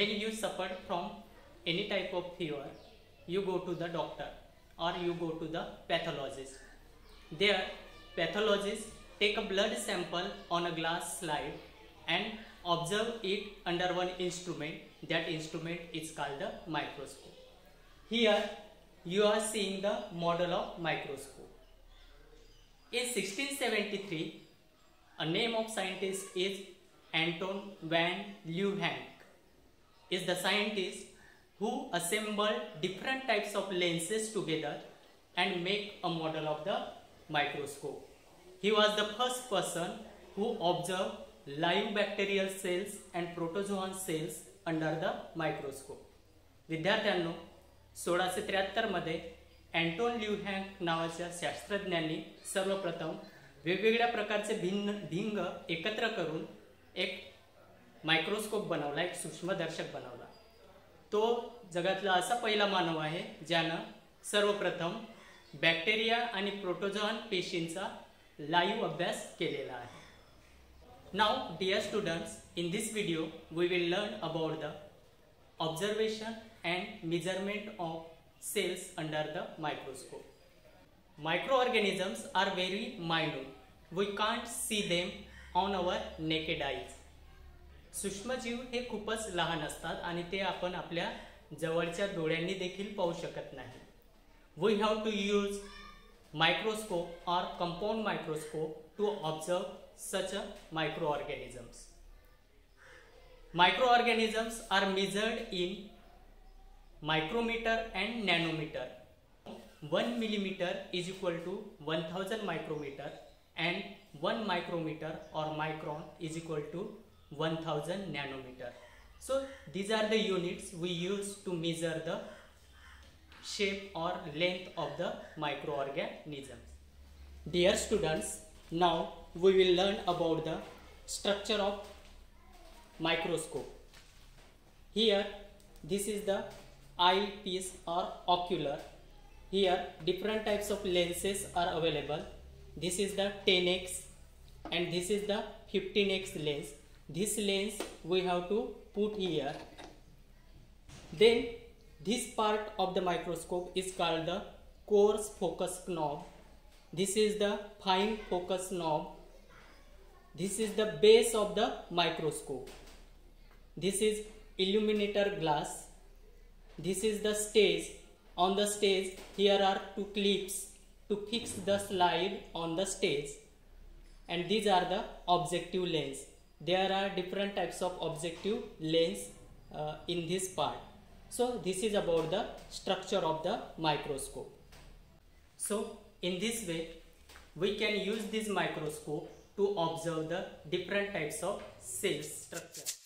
When you suffer from any type of fever, you go to the doctor or you go to the pathologist. There, pathologists take a blood sample on a glass slide and observe it under one instrument. That instrument is called the microscope. Here, you are seeing the model of microscope. In 1673, a name of scientist is Anton van Leeuwenhoek. Is the scientist who assembled different types of lenses together and make a model of the microscope. He was the first person who observed live bacterial cells and protozoan cells under the microscope. विद्यार्थ्यांनो 1673 मध्ये Anton ल्यूहँक नावाच्या शास्त्रज्ञांनी सर्वप्रथम वेगवेगळ्या प्रकारचे भिन्न भिंग एकत्र करून एक मायक्रोस्कोप बनवला, एक सूक्ष्मदर्शक बनवला. तो जगातला असा पहिला मानव आहे ज्यानं सर्वप्रथम बॅक्टेरिया आणि प्रोटोजोआन पेशींचा लाइव अभ्यास केलेला आहे. Now dear students, in this video we will learn about the observation and measurement of cells under the microscope. Microorganisms are very minute. We can't see them on our naked eyes. सूक्ष्मजीव हे खूपच लहान असतात आणि ते आपण आपल्या जवळच्या डोळ्यांनी देखील पाहू शकत नाही. We have to use microscope or compound microscope to observe such a microorganisms. Microorganisms are measured in micrometer and nanometer. 1 millimeter is equal to 1000 micrometer and 1 micrometer or micron is equal to 1000 nanometer. So these are the units we use to measure the shape or length of the microorganisms. Dear students, now we will learn about the structure of microscope. Here this is the eye piece or ocular. Here different types of lenses are available. This is the 10x and this is the 15x lens. This lens we have to put here. Then this part of the microscope is called the coarse focus knob. This is the fine focus knob. This is the base of the microscope. This is illuminator glass. This is the stage. On the stage here are two clips to fix the slide on the stage. And these are the objective lens. There are different types of objective lens in this part. So this is about the structure of the microscope. So in this way we can use this microscope to observe the different types of cell structure.